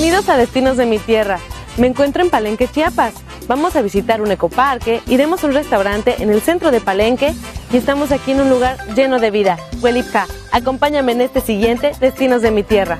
Bienvenidos a Destinos de Mi Tierra. Me encuentro en Palenque, Chiapas. Vamos a visitar un ecoparque, iremos a un restaurante en el centro de Palenque y estamos aquí en un lugar lleno de vida, Wejlibha. Acompáñame en este siguiente Destinos de Mi Tierra.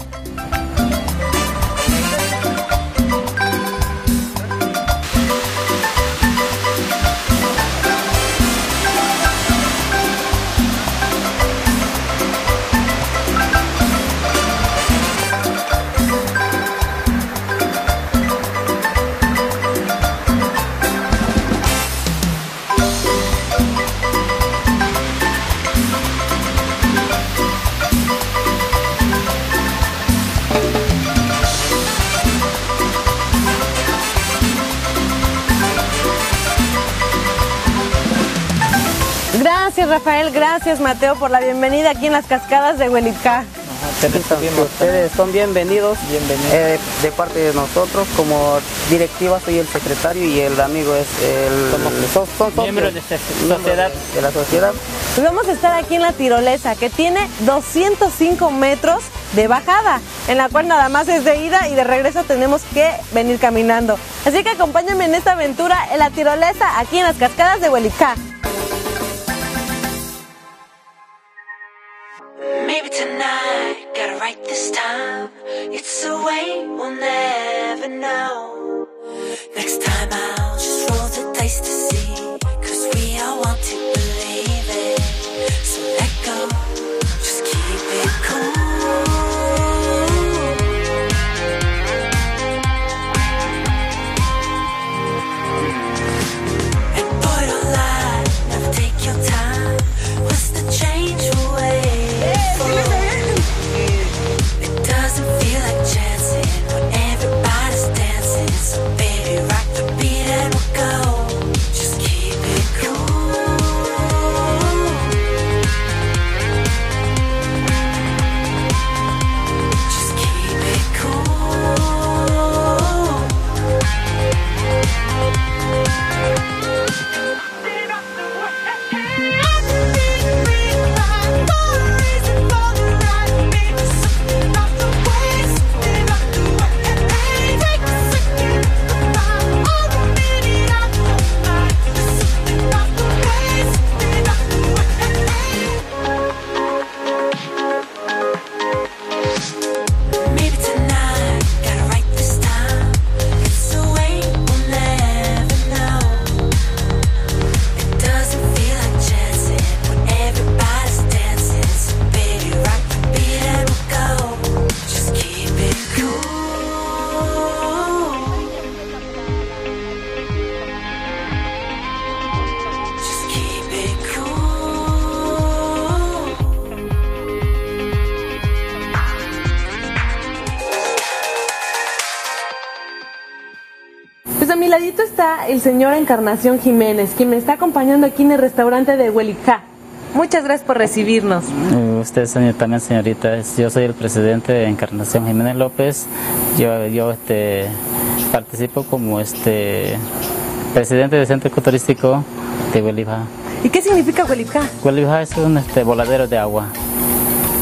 Gracias Rafael, gracias Mateo por la bienvenida aquí en las cascadas de Huelicá. Ustedes son bienvenidos, de parte de nosotros. Como directiva soy el secretario y el amigo es el miembro de la sociedad. Vamos a estar aquí en la tirolesa, que tiene 205 metros de bajada, en la cual nada más es de ida y de regreso tenemos que venir caminando. Así que acompáñenme en esta aventura en la tirolesa aquí en las cascadas de Huelicá. A mi ladito está el señor Encarnación Jiménez, quien me está acompañando aquí en el restaurante de Huelicá. Muchas gracias por recibirnos. Usted señor, también señorita, yo soy el presidente de Encarnación Jiménez López. Yo participo como presidente del centro ecoturístico de Wejlibha. ¿Y qué significa Wejlibha? Wejlibha es un voladero de agua.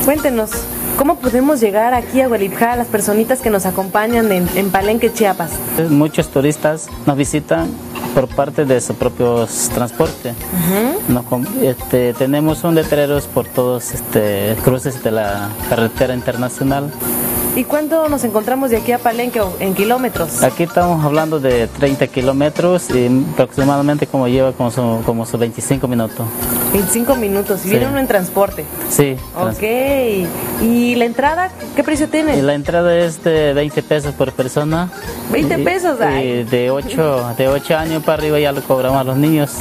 Cuéntenos, ¿cómo podemos llegar aquí a Wejlibha, las personitas que nos acompañan en Palenque, Chiapas? Muchos turistas nos visitan por parte de su propio transporte. Tenemos un letrero por todos cruces de la carretera internacional. ¿Y cuánto nos encontramos de aquí a Palenque en kilómetros? Aquí estamos hablando de 30 kilómetros y aproximadamente como lleva como 25 minutos. 25 minutos, y viene uno en transporte. Sí. Ok, ¿y la entrada? ¿Qué precio tiene? La entrada es de 20 pesos por persona. ¿20 pesos? Y de 8 años para arriba ya lo cobramos a los niños.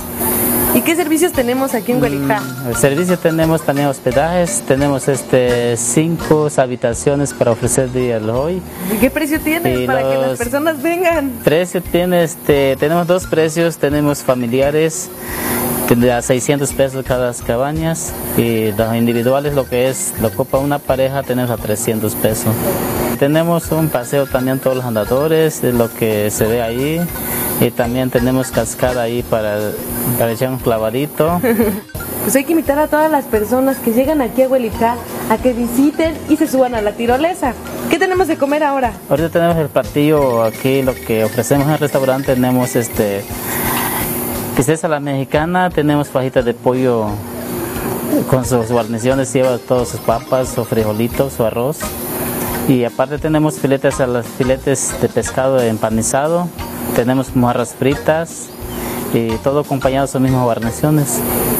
¿Y qué servicios tenemos aquí en Wejlibha? Servicios tenemos también hospedajes, tenemos 5 habitaciones para ofrecer día de hoy. ¿Y qué precio tiene para que las personas vengan? Precio tiene, tenemos dos precios, tenemos familiares, tendrá 600 pesos cada cabañas, y los individuales, lo ocupa una pareja, tenemos a 300 pesos. Tenemos un paseo también todos los andadores, lo que se ve ahí. Y también tenemos cascada ahí para echar un clavadito. Pues hay que invitar a todas las personas que llegan aquí a Wejlibha a que visiten y se suban a la tirolesa. ¿Qué tenemos de comer ahora? Ahorita tenemos el platillo aquí, lo que ofrecemos en el restaurante. Tenemos pizza a la mexicana, tenemos fajitas de pollo con sus guarniciones, lleva todas sus papas o frijolitos o arroz. Y aparte tenemos filetes de pescado empanizado, tenemos mojarras fritas y todo acompañado de sus mismas guarniciones.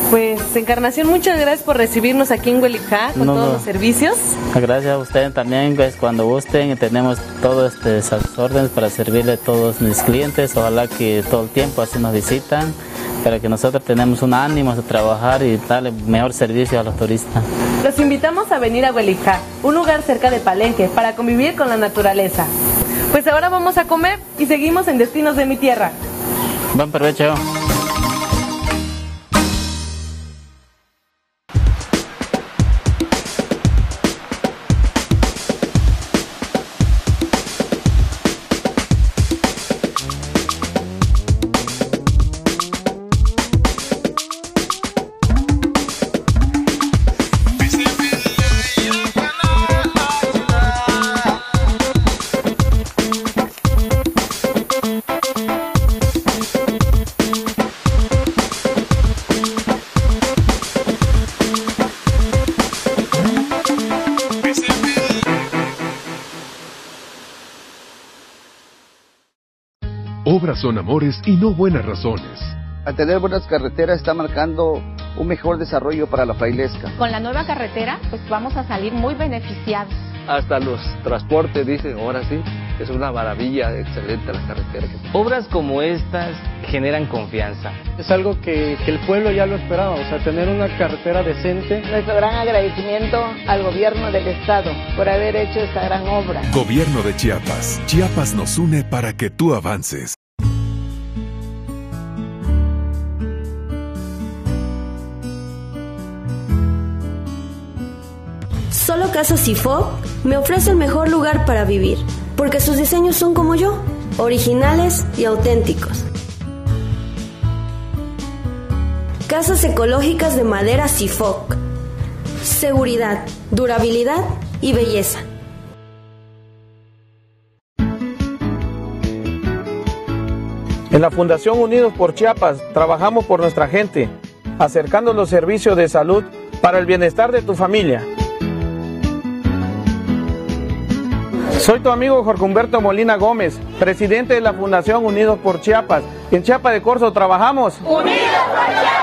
Pues Encarnación, muchas gracias por recibirnos aquí en Huelicá con todos los servicios. Gracias a ustedes también, pues cuando gusten tenemos todas esas órdenes para servirle a todos mis clientes. Ojalá que todo el tiempo así nos visitan, para que nosotros tenemos un ánimo de trabajar y darle mejor servicio a los turistas. Los invitamos a venir a Wejlibha, un lugar cerca de Palenque, para convivir con la naturaleza. Pues ahora vamos a comer y seguimos en Destinos de Mi Tierra. Buen provecho. Obras son amores y no buenas razones. Al tener buenas carreteras está marcando un mejor desarrollo para la frailesca. Con la nueva carretera pues vamos a salir muy beneficiados. Hasta los transportes dicen, ahora sí, es una maravilla, excelente la carretera. Obras como estas generan confianza. Es algo que el pueblo ya lo esperaba, o sea, tener una carretera decente. Nuestro gran agradecimiento al gobierno del estado por haber hecho esta gran obra. Gobierno de Chiapas. Chiapas nos une para que tú avances. Solo Casas Cifoc me ofrece el mejor lugar para vivir, porque sus diseños son como yo, originales y auténticos. Casas ecológicas de madera Cifoc. Seguridad, durabilidad y belleza. En la Fundación Unidos por Chiapas trabajamos por nuestra gente, acercando los servicios de salud para el bienestar de tu familia. Soy tu amigo Jorge Humberto Molina Gómez, presidente de la Fundación Unidos por Chiapas. En Chiapa de Corzo trabajamos ¡Unidos por Chiapas!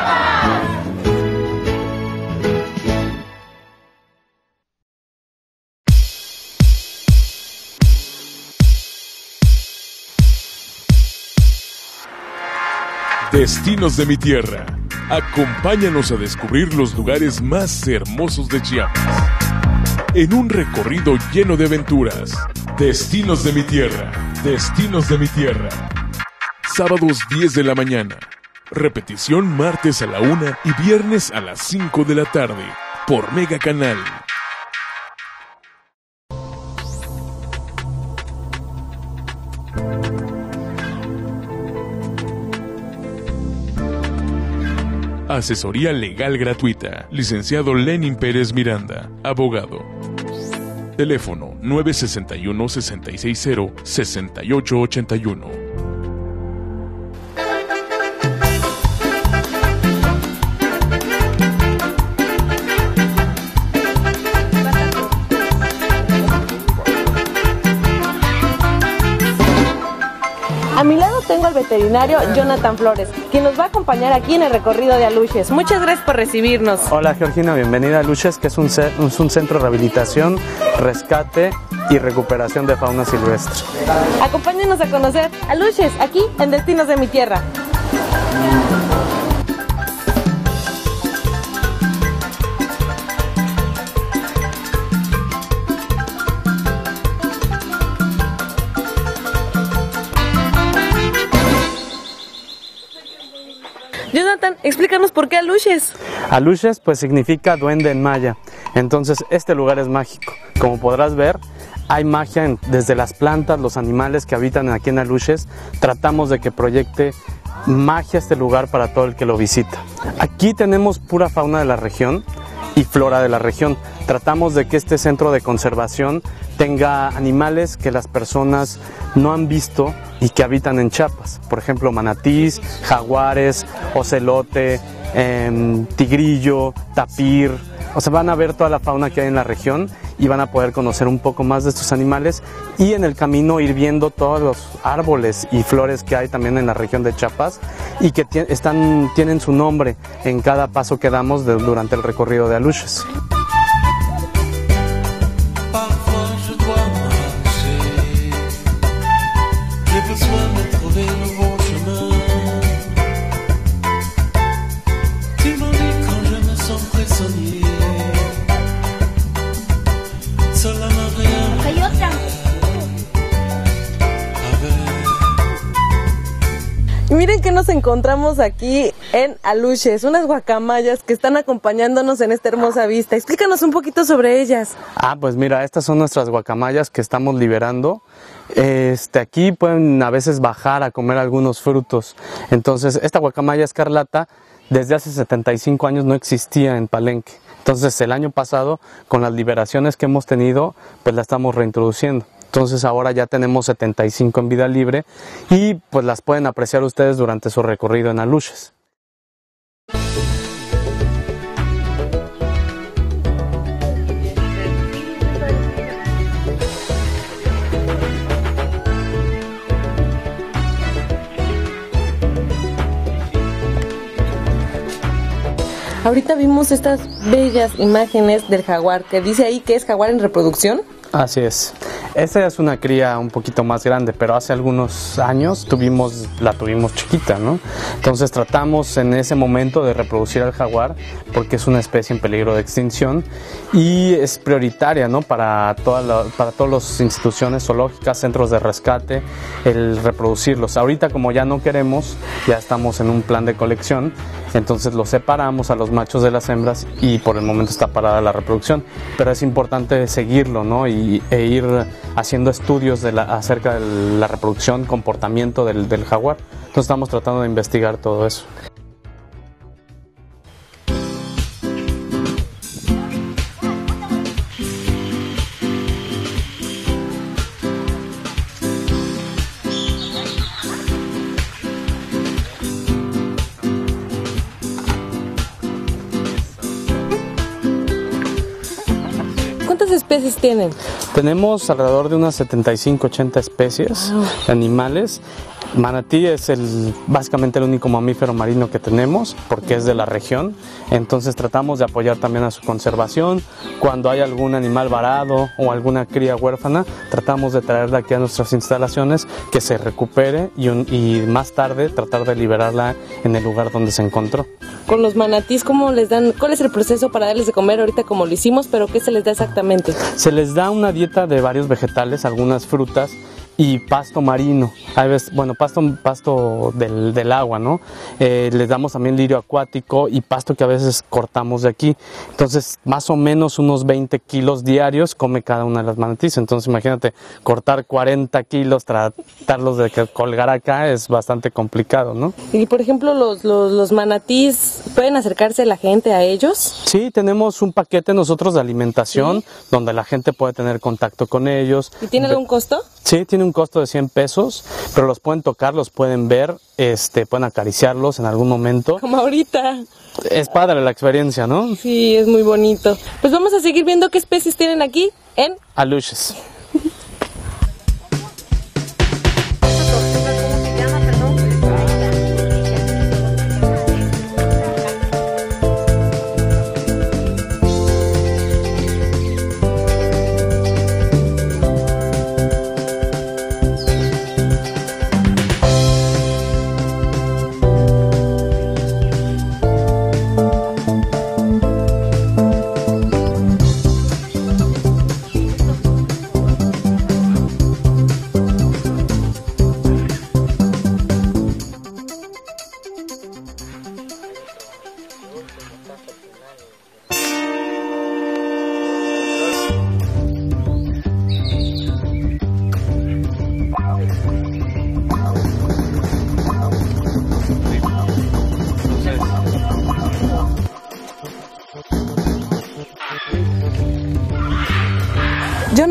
Destinos de Mi Tierra. Acompáñanos a descubrir los lugares más hermosos de Chiapas, en un recorrido lleno de aventuras. Destinos de Mi Tierra. Destinos de Mi Tierra. Sábados 10 de la mañana. Repetición martes a la 1 y viernes a las 5 de la tarde. Por Megacanal. Asesoría legal gratuita. Licenciado Lenin Pérez Miranda, abogado. Teléfono 961-660-6881. A mi lado tengo al veterinario Jonathan Flores, quien nos va a acompañar aquí en el recorrido de Aluches. Muchas gracias por recibirnos. Hola Georgina, bienvenida a Aluches, que es un centro de rehabilitación, rescate y recuperación de fauna silvestre. Acompáñenos a conocer Aluches, aquí en Destinos de Mi Tierra. Jonathan, explícanos por qué Aluches. Aluches pues significa duende en maya, entonces este lugar es mágico. Como podrás ver, hay magia desde las plantas, los animales que habitan aquí en Aluches. Tratamos de que proyecte magia este lugar para todo el que lo visita. Aquí tenemos pura fauna de la región, y flora de la región. Tratamos de que este centro de conservación tenga animales que las personas no han visto y que habitan en Chiapas, por ejemplo manatís, jaguares, ocelote, tigrillo, tapir. O sea, van a ver toda la fauna que hay en la región y van a poder conocer un poco más de estos animales, y en el camino ir viendo todos los árboles y flores que hay también en la región de Chiapas y que tienen su nombre en cada paso que damos durante el recorrido de Aluxes. Miren que nos encontramos aquí en Aluxes, unas guacamayas que están acompañándonos en esta hermosa vista. Explícanos un poquito sobre ellas. Pues mira, estas son nuestras guacamayas que estamos liberando. Aquí pueden a veces bajar a comer algunos frutos. Entonces, esta guacamaya escarlata desde hace 75 años no existía en Palenque. Entonces, el año pasado, con las liberaciones que hemos tenido, pues la estamos reintroduciendo. Entonces ahora ya tenemos 75 en vida libre y pues las pueden apreciar ustedes durante su recorrido en Aluxes. Ahorita vimos estas bellas imágenes del jaguar, que dice ahí que es jaguar en reproducción. Así es. Esta es una cría un poquito más grande, pero hace algunos años la tuvimos chiquita, ¿no? Entonces tratamos en ese momento de reproducir al jaguar porque es una especie en peligro de extinción y es prioritaria, ¿no? Para todas las instituciones zoológicas, centros de rescate, el reproducirlos. Ahorita como ya no queremos, ya estamos en un plan de colección, entonces los separamos a los machos de las hembras y por el momento está parada la reproducción, pero es importante seguirlo, ¿no? E ir haciendo estudios acerca de la reproducción, comportamiento del jaguar. Entonces estamos tratando de investigar todo eso. ¿Especies tienen? Tenemos alrededor de unas 75-80 especies de animales. Manatí es básicamente el único mamífero marino que tenemos porque es de la región, entonces tratamos de apoyar también a su conservación. Cuando hay algún animal varado o alguna cría huérfana, tratamos de traerla aquí a nuestras instalaciones, que se recupere y más tarde tratar de liberarla en el lugar donde se encontró. Con los manatís, ¿cuál es el proceso para darles de comer ahorita como lo hicimos, pero qué se les da exactamente? Se les da una dieta de varios vegetales, algunas frutas y pasto marino, pasto del agua, ¿no? Les damos también lirio acuático y pasto que a veces cortamos de aquí. Entonces más o menos unos 20 kilos diarios come cada una de las manatís. Entonces imagínate, cortar 40 kilos, tratarlos de colgar acá es bastante complicado, ¿no? Y por ejemplo, los manatís, ¿pueden acercarse la gente a ellos? Sí, tenemos un paquete nosotros de alimentación, sí, donde la gente puede tener contacto con ellos. ¿Y tiene algún costo? Sí, tiene un costo de 100 pesos, pero los pueden tocar, los pueden ver, pueden acariciarlos en algún momento. Como ahorita. Es padre la experiencia, ¿no? Sí, es muy bonito. Pues vamos a seguir viendo qué especies tienen aquí en Aluxes.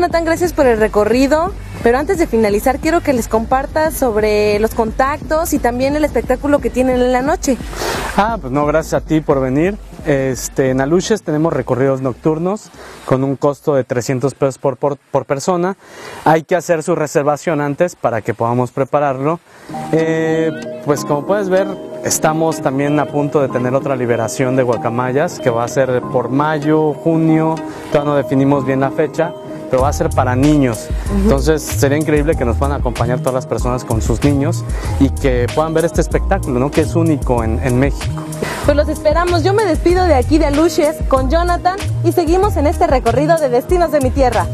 Jonathan, gracias por el recorrido, pero antes de finalizar quiero que les compartas sobre los contactos y también el espectáculo que tienen en la noche. Ah, pues no, gracias a ti por venir. En Aluches tenemos recorridos nocturnos con un costo de 300 pesos por persona. Hay que hacer su reservación antes para que podamos prepararlo. Pues como puedes ver, estamos también a punto de tener otra liberación de guacamayas que va a ser por mayo, junio, todavía no definimos bien la fecha, pero va a ser para niños. Entonces sería increíble que nos puedan acompañar todas las personas con sus niños y que puedan ver este espectáculo, ¿no?, que es único en México. Pues los esperamos. Yo me despido de aquí de Aluxes con Jonathan y seguimos en este recorrido de Destinos de mi Tierra.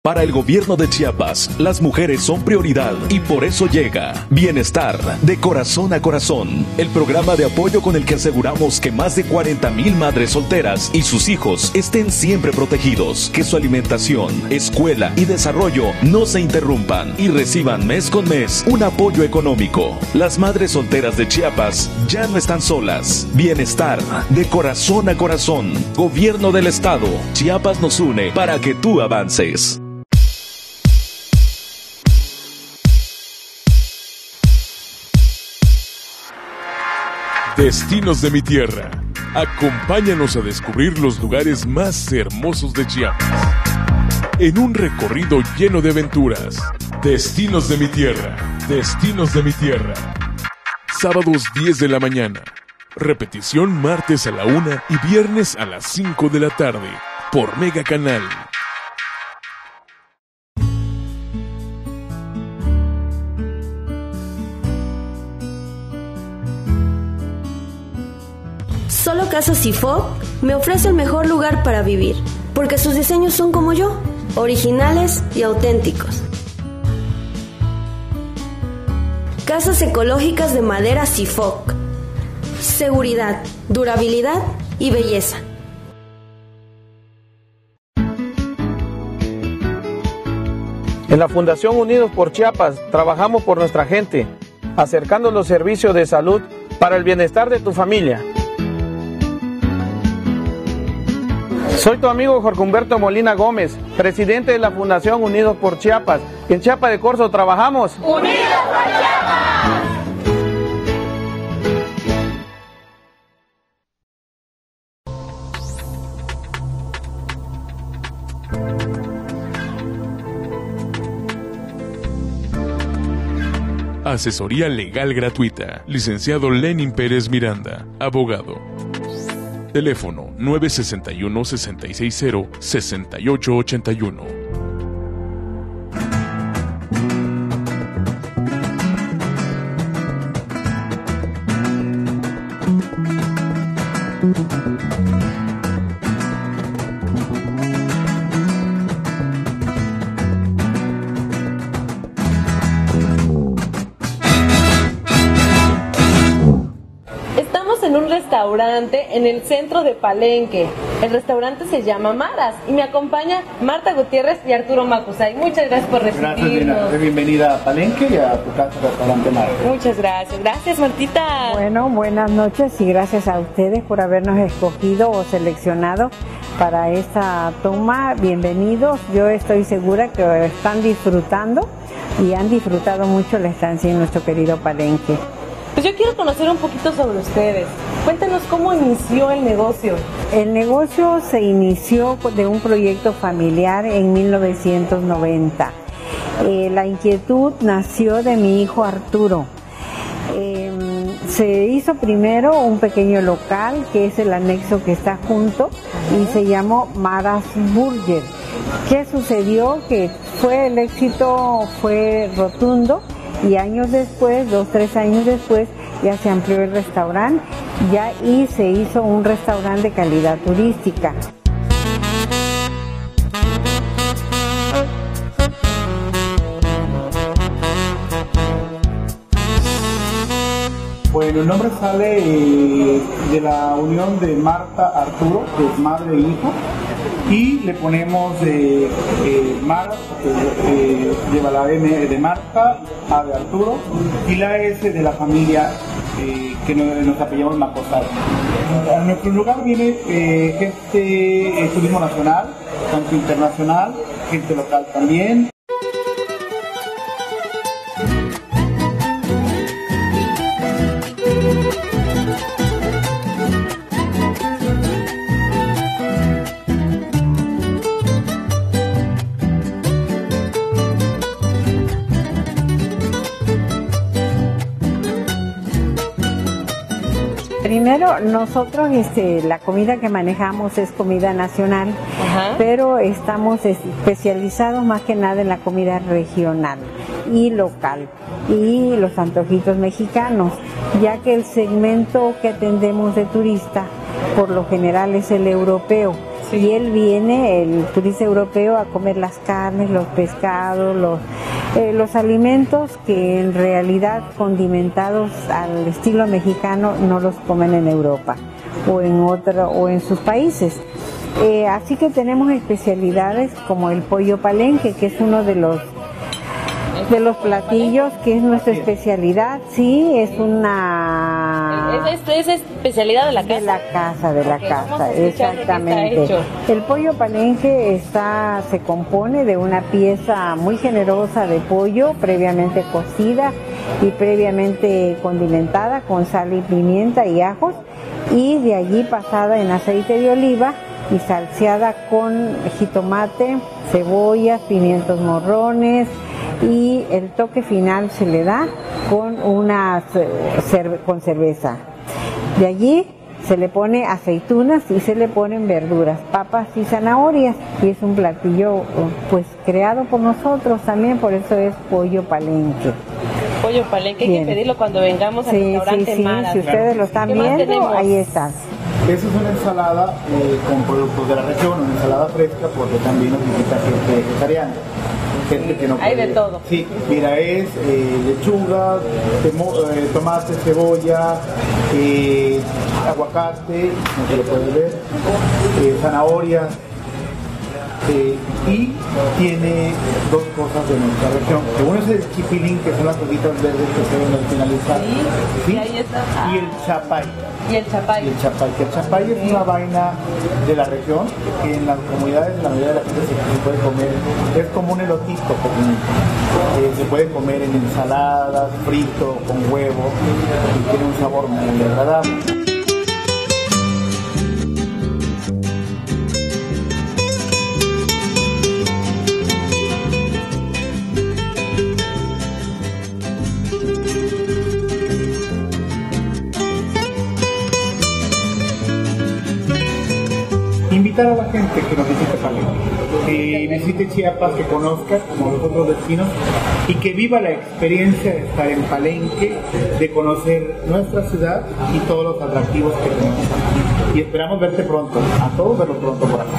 Para el gobierno de Chiapas, las mujeres son prioridad y por eso llega Bienestar de Corazón a Corazón, el programa de apoyo con el que aseguramos que más de 40,000 madres solteras y sus hijos estén siempre protegidos, que su alimentación, escuela y desarrollo no se interrumpan y reciban mes con mes un apoyo económico. Las madres solteras de Chiapas ya no están solas. Bienestar de Corazón a Corazón, Gobierno del Estado. Chiapas nos une para que tú avances. Destinos de mi Tierra. Acompáñanos a descubrir los lugares más hermosos de Chiapas, en un recorrido lleno de aventuras. Destinos de mi Tierra. Destinos de mi Tierra. Sábados 10 de la mañana. Repetición martes a la 1 y viernes a las 5 de la tarde. Por Megacanal. Solo Casas Cifoc me ofrece el mejor lugar para vivir, porque sus diseños son como yo, originales y auténticos. Casas ecológicas de madera Cifoc. Seguridad, durabilidad y belleza. En la Fundación Unidos por Chiapas trabajamos por nuestra gente, acercando los servicios de salud para el bienestar de tu familia. Soy tu amigo Jorge Humberto Molina Gómez, presidente de la Fundación Unidos por Chiapas. En Chiapa de Corzo trabajamos ¡Unidos por Chiapas! Asesoría legal gratuita. Licenciado Lenin Pérez Miranda, abogado. Teléfono 961-660-6881. En el centro de Palenque. El restaurante se llama Maras y me acompaña Marta Gutiérrez y Arturo Macuxay. Muchas gracias por recibirnos. Gracias, bienvenida a Palenque y a tu casa, restaurante Maras. Muchas gracias. Gracias, Martita. Bueno, buenas noches y gracias a ustedes por habernos escogido o seleccionado para esta toma. Bienvenidos. Yo estoy segura que están disfrutando y han disfrutado mucho la estancia en nuestro querido Palenque. Pues yo quiero conocer un poquito sobre ustedes. Cuéntanos cómo inició el negocio. El negocio se inició de un proyecto familiar en 1990. La inquietud nació de mi hijo Arturo. Se hizo primero un pequeño local, que es el anexo que está junto, y se llamó Maras Burger. ¿Qué sucedió? Que el éxito fue rotundo. Y años después, 2, 3 años después, ya se amplió el restaurante y se hizo un restaurante de calidad turística. El nombre sale de la unión de Marta Arturo, que es madre e hijo, y le ponemos Maras, lleva la M de Marta, A de Arturo, y la S de la familia que nos apellidamos Macuxay. A nuestro lugar viene gente turismo nacional, tanto internacional, gente local también. Primero, nosotros la comida que manejamos es comida nacional, ajá, pero estamos especializados más que nada en la comida regional y local y los antojitos mexicanos, ya que el segmento que atendemos de turista por lo general es el europeo. Sí. Y él viene, el turista europeo, a comer las carnes, los pescados, los alimentos que en realidad condimentados al estilo mexicano no los comen en Europa o en sus países. Así que tenemos especialidades como el pollo palenque, que es uno de los platillos que es nuestra especialidad, sí, es una... Es especialidad de la casa. De la casa, exactamente. El pollo palenque se compone de una pieza muy generosa de pollo previamente cocida y previamente condimentada con sal y pimienta y ajos, y de allí pasada en aceite de oliva y salseada con jitomate, cebollas, pimientos morrones, y el toque final se le da con con cerveza. De allí se le pone aceitunas y se le ponen verduras, papas y zanahorias, y es un platillo pues creado por nosotros también, por eso es pollo palenque. Pollo palenque, hay que pedirlo cuando vengamos al restaurante Maras. Si ustedes lo están viendo, ahí está. Esa es una ensalada con productos de la región, una ensalada fresca, porque también nos invita gente vegetariana. Gente que no puede. Hay de todo. Sí, mira, es lechuga, tomate, cebolla, aguacate, no se lo puede ver, zanahoria, y tiene dos cosas de nuestra región. Uno es el chipilín, que son las hojitas verdes que se ven al finalizar. Sí, ¿sí? Ahí está. Ah. Y el chapay. El chapay es una vaina de la región que en las comunidades, la mayoría de la gente se puede comer. Es como un elotito pequeñito. Se puede comer en ensaladas, frito, con huevo, y tiene un sabor muy agradable. A la gente que nos visite Palenque, que visite Chiapas, que conozca como los otros destinos y que viva la experiencia de estar en Palenque, de conocer nuestra ciudad y todos los atractivos que tenemos aquí. Y esperamos verte pronto, a todos verlos pronto por acá.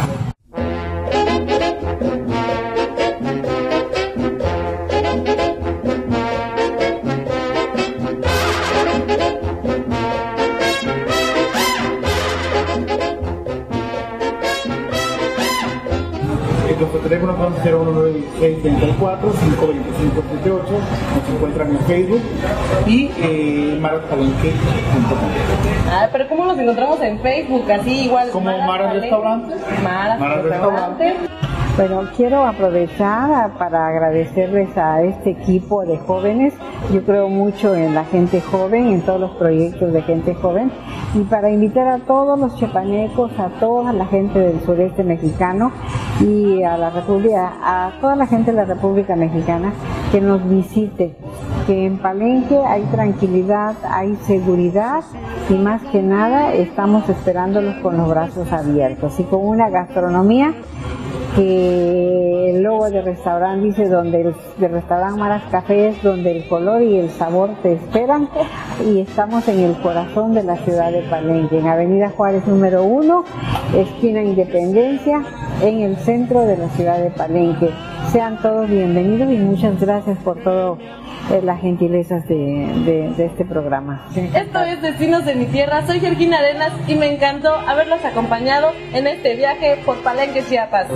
Nuestro teléfono es 0916-34-525-78, nos encuentran en Facebook y maraspalenque.com. Ah, pero ¿cómo nos encontramos en Facebook? Así igual. Como Maras Restaurante. Maras Restaurante. Bueno, quiero aprovechar para agradecerles a este equipo de jóvenes. Yo creo mucho en la gente joven, en todos los proyectos de gente joven, y para invitar a todos los chiapanecos, a toda la gente del sureste mexicano y a la República, a toda la gente de la República Mexicana, que nos visite, que en Palenque hay tranquilidad, hay seguridad, y más que nada estamos esperándolos con los brazos abiertos y con una gastronomía que el logo del restaurante dice donde el restaurante Maras Café es donde el color y el sabor te esperan, y estamos en el corazón de la ciudad de Palenque, en Avenida Juárez número 1, esquina Independencia, en el centro de la ciudad de Palenque. Sean todos bienvenidos y muchas gracias por todo las gentilezas de este programa. Esto es Destinos de mi Tierra, soy Georgina Arenas y me encantó haberlos acompañado en este viaje por Palenque, Chiapas.